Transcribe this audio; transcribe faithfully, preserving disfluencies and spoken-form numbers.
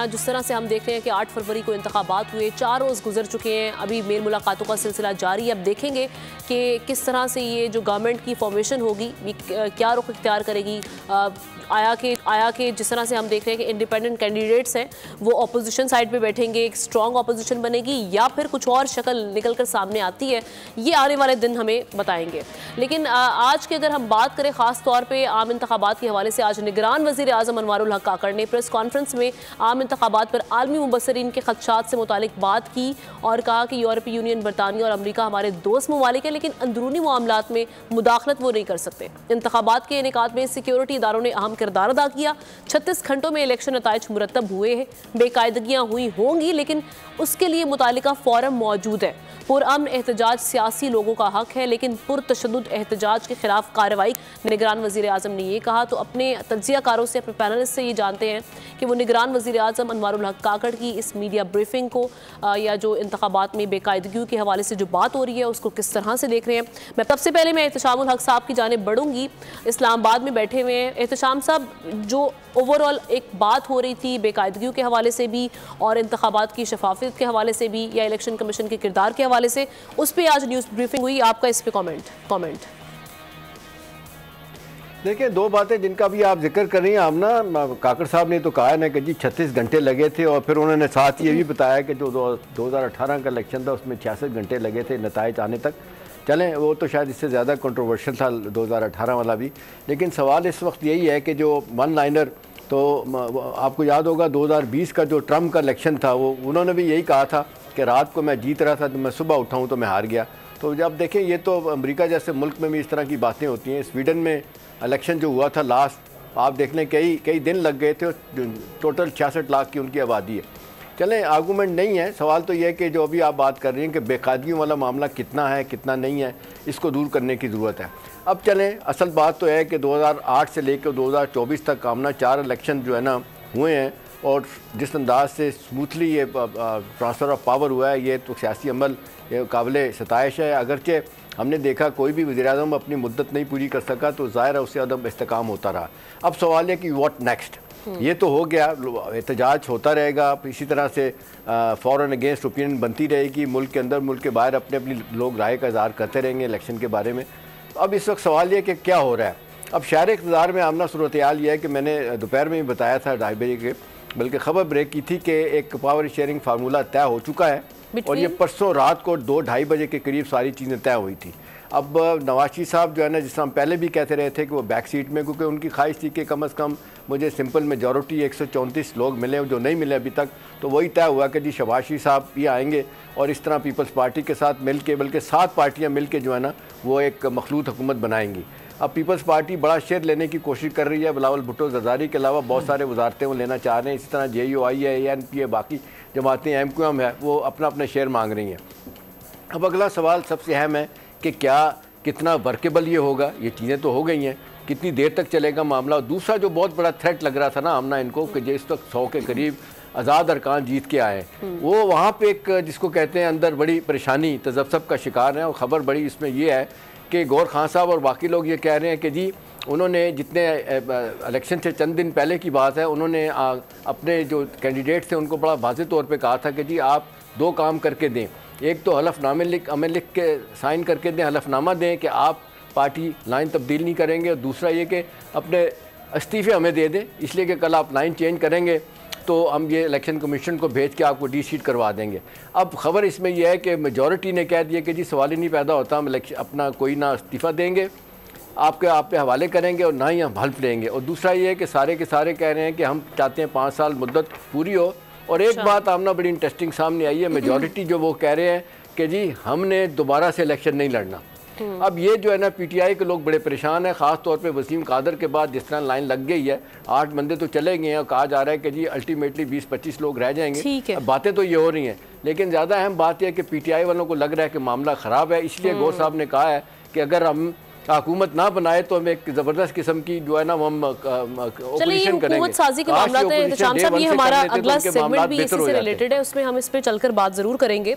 जिस तरह से हम देख रहे हैं कि आठ फरवरी को इंतखाबात हुए, चार रोज़ गुजर चुके हैं, अभी मेल मुलाकातों का सिलसिला जारी है। अब देखेंगे कि किस तरह से ये जो गवर्नमेंट की फॉर्मेशन होगी क्या रुख इख्तियार करेगी। आया कि आया कि जिस तरह से हम देख रहे हैं कि इंडिपेंडेंट कैंडिडेट्स हैं वो अपोजिशन साइड पे बैठेंगे, एक स्ट्रॉन्ग अपोजिशन बनेगी या फिर कुछ और शक्ल निकल कर सामने आती है, ये आने वाले दिन हमें बताएंगे। लेकिन आज की अगर हम बात करें ख़ास तौर पे आम इंतखाबात के हवाले से, आज निगरान वज़ीर आज़म अनवारुल हक काकड़ ने प्रेस कॉन्फ्रेंस में आम इंतखाबात पर आलमी मुबसरीन के खदशात से मुतालिक बात की और कहा कि यूरोपीय यूनियन, बरतानिया और अमरीका हमारे दोस्त ममालिक हैं, लेकिन अंदरूनी मामलात में मुदाखलत वो नहीं कर सकते। इंतखाबात के इनेकाद में सिक्योरिटी इदारों ने अहम किरदार अदा किया। छत्तीस घंटों में इलेक्शन नताइज मुरतब हुए हैं, बेकायदगियाँ हुई होंगी लेकिन उसके लिए मुतालिका फोरम मौजूद है। पुरअमन एहतजाज सियासी लोगों का हक है लेकिन पुरतशद्दुद एहतजाज के खिलाफ कार्रवाई, निगरान वज़ीर आज़म ने यह कहा। तो अपने तज्जियाकारों से, अपने पैनलिस्ट से ये जानते हैं कि वो निगरान वज़ीर आज़म अनवारुल हक काकड़ की इस मीडिया ब्रीफिंग को आ, या जो इंतखाबात में बेकायदगियों के हवाले से जो बात हो रही है उसको किस तरह से देख रहे हैं। मैं सबसे पहले मैं एहतशाम उल हक साहब की जानिब बढ़ूंगी, इस्लामाबाद में बैठे हुए हैं। एहतशाम साहब, जो ओवरऑल एक बात हो रही थी बेकायदगियों के हवाले से भी और इंतखाबात की शफाफियत के हवाले से भी या इलेक्शन कमीशन के किरदार के हवाले से, उस पर आज न्यूज़ ब्रीफिंग हुई, आपका इस पर कॉमेंट कॉमेंट देखिए, दो बातें जिनका भी आप जिक्र कर रही हैं आमना, काकड़ साहब ने तो कहा है ना कि जी छत्तीस घंटे लगे थे और फिर उन्होंने साथ ये भी बताया कि जो दो हज़ार अठारह का इलेक्शन था उसमें छियासठ घंटे लगे थे नताइज आने तक। चलें, वो तो शायद इससे ज़्यादा कंट्रोवर्शियल था दो हज़ार अठारह वाला भी, लेकिन सवाल इस वक्त यही है कि जो वन लाइनर, तो आपको याद होगा दो हज़ार बीस का जो ट्रम्प का इलेक्शन था वो उन्होंने भी यही कहा था कि रात को मैं जीत रहा था तो मैं सुबह उठाऊँ तो मैं हार गया। तो जब देखें ये तो अमेरिका जैसे मुल्क में भी इस तरह की बातें होती हैं। स्वीडन में इलेक्शन जो हुआ था लास्ट, आप देख लें कई कई दिन लग गए थे, टोटल छियासठ लाख की उनकी आबादी है। चलें, आर्गूमेंट नहीं है, सवाल तो यह है कि जो अभी आप बात कर रही हैं कि बेकायदगियों वाला मामला कितना है कितना नहीं है, इसको दूर करने की ज़रूरत है। अब चलें, असल बात तो यह है कि दो हज़ार आठ से लेकर दो हज़ार चौबीस तक कामना चार इलेक्शन जो है ना हुए हैं और जिस अंदाज से स्मूथली ये ट्रांसफ़र ऑफ पावर हुआ है, ये तो सियासी अमल काबिल सताइश है। अगरचे हमने देखा कोई भी वज़ीर-ए-आज़म अपनी मुद्दत नहीं पूरी कर सका तो ज़ाहिर है उससे अदम इस्तेकाम होता रहा। अब सवाल है कि व्हाट नेक्स्ट, ये तो हो गया, एहतजाज होता रहेगा, इसी तरह से फॉरेन अगेंस्ट ओपिनियन बनती रहेगी, मुल्क के अंदर मुल्क के बाहर अपने अपनी लोग राय का इजहार करते रहेंगे इलेक्शन के बारे में। अब इस वक्त सवाल यह कि क्या हो रहा है। अब शहर इक़्तिदार में आमना सूरत हाल यह है कि मैंने दोपहर में भी बताया था, ढाई बजे के बल्कि ख़बर ब्रेक की थी कि एक पावर शेयरिंग फार्मूला तय हो चुका है और ये परसों रात को दो ढाई बजे के करीब सारी चीज़ें तय हुई थी। अब नवाज शरीफ साहब जो है ना, जिस हम पहले भी कहते रहे थे कि वो बैक सीट में, क्योंकि उनकी ख्वाहिश थी कि कम अज़ कम मुझे सिंपल मेजॉरिटी एक सौ चौंतीस लोग मिले जो नहीं मिले अभी तक, तो वही तय हुआ कि जी शहबाज शरीफ साहब ये आएंगे और इस तरह पीपल्स पार्टी के साथ मिल के, बल्कि सात पार्टियाँ मिल के जो है ना वो एक मखलूत हुकूमत बनाएंगी। अब पीपल्स पार्टी बड़ा शेयर लेने की कोशिश कर रही है, बिलावल भुट्टो जरदारी के अलावा बहुत सारे वजारतें वो लेना चाह रहे हैं, इसी तरह जे यू आई है, ए एन पी है, बाकी जमातें एम क्यू एम है, वो अपना अपना शेयर मांग रही हैं। अब अगला सवाल सबसे अहम है कि क्या कितना वर्केबल ये होगा, ये चीज़ें तो हो गई हैं, कितनी देर तक चलेगा मामला। और दूसरा जो बहुत बड़ा थ्रेट लग रहा था ना हमने इनको कि जिस तक सौ के करीब आज़ाद अरकान जीत के आए, वो वहाँ पर एक जिसको कहते हैं अंदर बड़ी परेशानी तजब्सब का शिकार है। और ख़बर बड़ी इसमें यह है कि गौहर खान साहब और बाकी लोग ये कह रहे हैं कि जी उन्होंने जितने इलेक्शन से चंद दिन पहले की बात है, उन्होंने आ, अपने जो कैंडिडेट थे उनको बड़ा वाज़ेह तौर पे कहा था कि जी आप दो काम करके दें, एक तो हलफनामे लिख अमल लिख के साइन करके दें, हलफनामा दें कि आप पार्टी लाइन तब्दील नहीं करेंगे, और दूसरा ये कि अपने इस्तीफ़े हमें दे दें, इसलिए कि कल आप लाइन चेंज करेंगे तो हम ये इलेक्शन कमीशन को भेज के आपको डी सीट करवा देंगे। अब खबर इसमें यह है कि मेजॉरिटी ने कह दिया कि जी सवाल ही नहीं पैदा होता, हम इलेक्शन अपना कोई ना इस्तीफ़ा देंगे, आपके आप पे हवाले करेंगे और ना ही हम हल्फ लेंगे। और दूसरा ये है कि सारे के सारे कह रहे हैं कि हम चाहते हैं पाँच साल मुद्दत पूरी हो। और एक बात आमना बड़ी इंटरेस्टिंग सामने आई है, मेजॉरिटी जो वो कह रहे हैं कि जी हमने दोबारा से इलेक्शन नहीं लड़ना। अब ये जो है ना पीटीआई के लोग बड़े परेशान हैं, ख़ास तौर पे वसीम कादर के बाद जिस तरह लाइन लग गई है, आठ बंदे तो चले गए हैं और कहा जा रहा है कि जी अल्टीमेटली बीस पच्चीस लोग रह जाएंगे। बातें तो ये हो रही हैं, लेकिन ज़्यादा अहम बात यह है कि पीटीआई वालों को लग रहा है कि मामला ख़राब है, इसलिए गौर साहब ने कहा है कि अगर हम हुकूमत ना बनाए तो हम एक ज़बरदस्त किस्म की जो है ना हम ऑपोजिशन करेंगे। साजी के मामला है शाम साहब, ये हमारा अगला सेगमेंट भी इससे रिलेटेड है, उसमें हम इस पर चलकर बात ज़रूर करेंगे।